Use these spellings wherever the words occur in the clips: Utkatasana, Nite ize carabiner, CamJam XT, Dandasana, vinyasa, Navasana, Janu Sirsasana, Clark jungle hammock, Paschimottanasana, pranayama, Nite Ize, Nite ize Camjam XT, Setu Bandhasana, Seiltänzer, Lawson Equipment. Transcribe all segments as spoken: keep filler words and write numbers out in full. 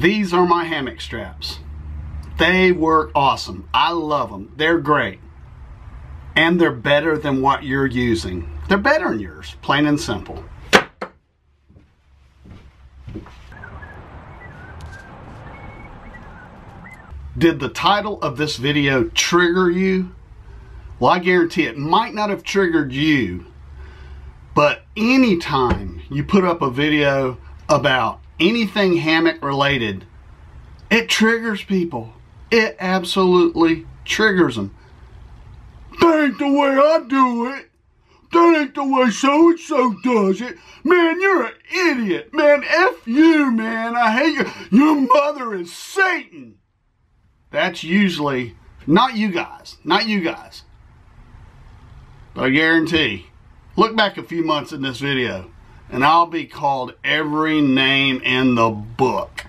These are my hammock straps. They work awesome. I love them. They're great. And they're better than what you're using. They're better than yours, plain and simple. Did the title of this video trigger you? Well, I guarantee it might not have triggered you, but anytime you put up a video about anything hammock related, it triggers people. It absolutely triggers them. That ain't the way I do it. That ain't the way so-and-so does it. Man, you're an idiot. Man, F you, man. I hate you. Your mother is Satan. That's usually, not you guys, not you guys. But I guarantee, look back a few months in this video, and I'll be called every name in the book.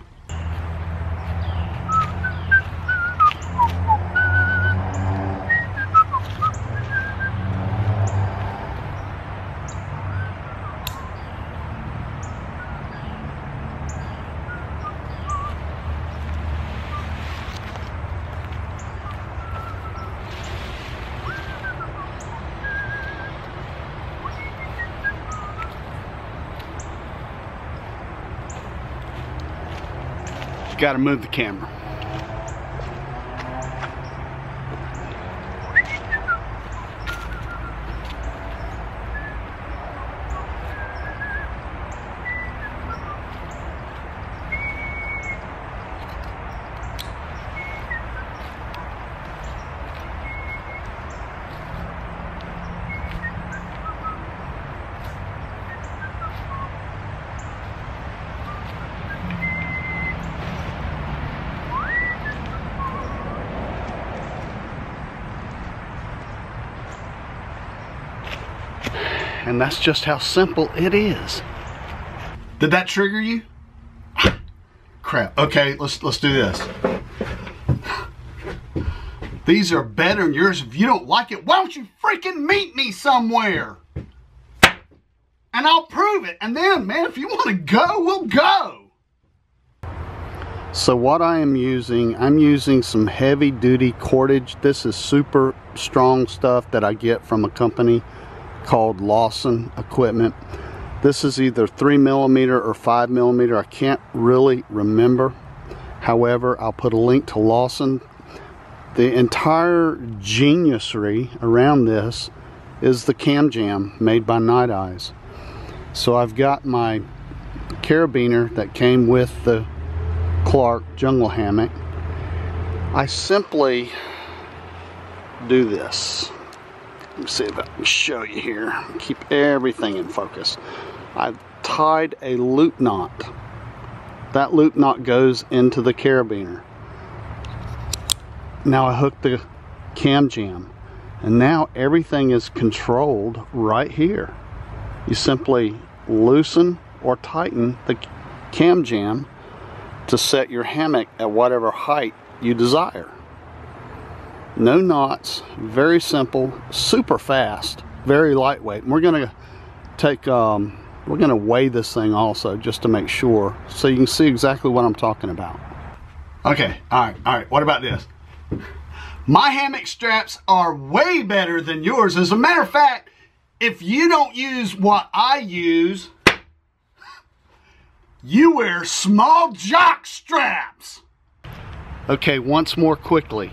Gotta move the camera. And that's just how simple it is. Did that trigger you? Crap. Okay, let's let's do this. These are better than yours. If you don't like it, why don't you freaking meet me somewhere? And I'll prove it. And then, man, if you want to go, we'll go. So what I am using, I'm using some heavy duty cordage. This is super strong stuff that I get from a company called Lawson Equipment. This is either three millimeter or five millimeter. I can't really remember. However, I'll put a link to Lawson. The entire geniusry around this is the CamJam made by Nite Ize. So I've got my carabiner that came with the Clark jungle hammock. I simply do this. Let me see if I can show you here. Keep everything in focus. I've tied a loop knot. That loop knot goes into the carabiner. Now I hook the CamJam, and now everything is controlled right here. You simply loosen or tighten the CamJam to set your hammock at whatever height you desire. No knots, very simple, super fast, very lightweight. And we're gonna take, um, we're gonna weigh this thing also just to make sure, so you can see exactly what I'm talking about. Okay, all right, all right. What about this? My hammock straps are way better than yours. As a matter of fact, if you don't use what I use, you wear small jock straps. Okay, once more quickly.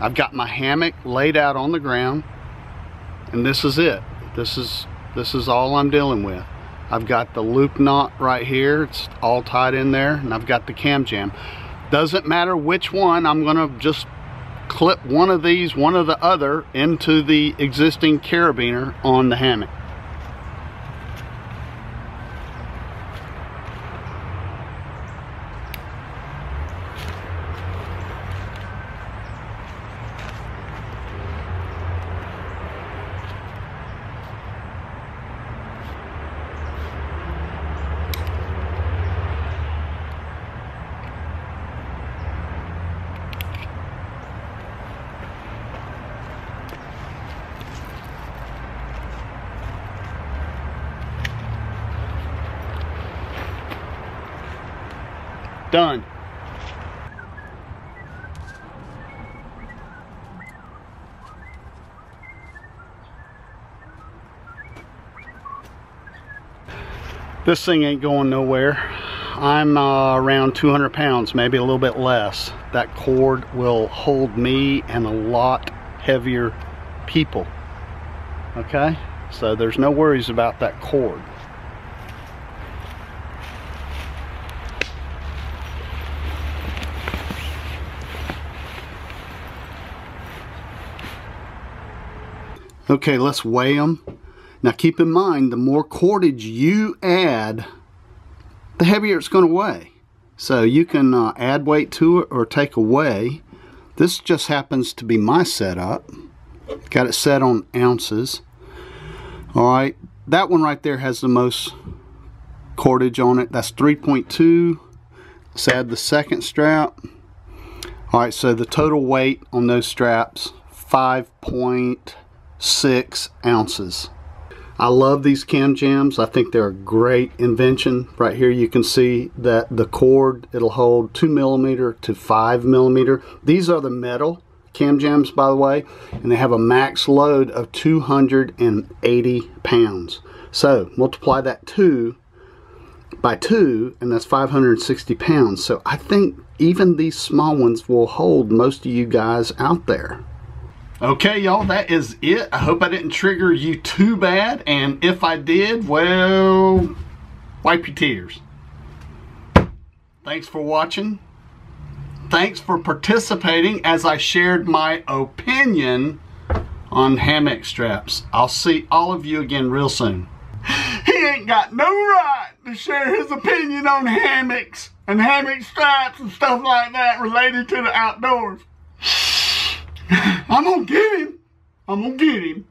I've got my hammock laid out on the ground, and this is it. This is this is all I'm dealing with. I've got the loop knot right here. It's all tied in there, and I've got the CamJam. Doesn't matter which one. I'm gonna just clip one of these, one of the other, into the existing carabiner on the hammock. Done. This thing ain't going nowhere. I'm uh, around two hundred pounds, maybe a little bit less. That cord will hold me and a lot heavier people. Okay, so there's no worries about that cord. Okay, let's weigh them. Now keep in mind, the more cordage you add, the heavier it's going to weigh. So you can uh, add weight to it or take away. This just happens to be my setup. Got it set on ounces. Alright, that one right there has the most cordage on it. That's three point two. Let's add the second strap. Alright, so the total weight on those straps, five point six ounces. I love these CamJams. I think they're a great invention. Right here you can see that the cord, it'll hold two millimeter to five millimeter. These are the metal CamJams, by the way, and they have a max load of two hundred eighty pounds. So multiply that two by two, and that's five hundred sixty pounds. So I think even these small ones will hold most of you guys out there. Okay, y'all, that is it. I hope I didn't trigger you too bad, and if I did, well, wipe your tears. Thanks for watching. Thanks for participating as I shared my opinion on hammock straps. I'll see all of you again real soon. He ain't got no right to share his opinion on hammocks and hammock straps and stuff like that related to the outdoors. I'm gonna get him. I'm gonna get him.